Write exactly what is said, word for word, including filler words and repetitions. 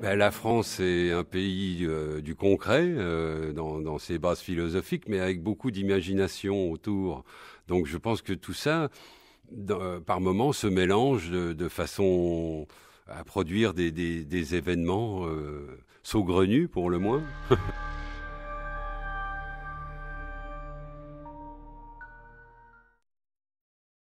Ben, la France est un pays euh, du concret, euh, dans, dans ses bases philosophiques, mais avec beaucoup d'imagination autour. Donc je pense que tout ça, dans- par moments, se mélange de, de façon à produire des, des- des événements euh, saugrenus, pour le moins.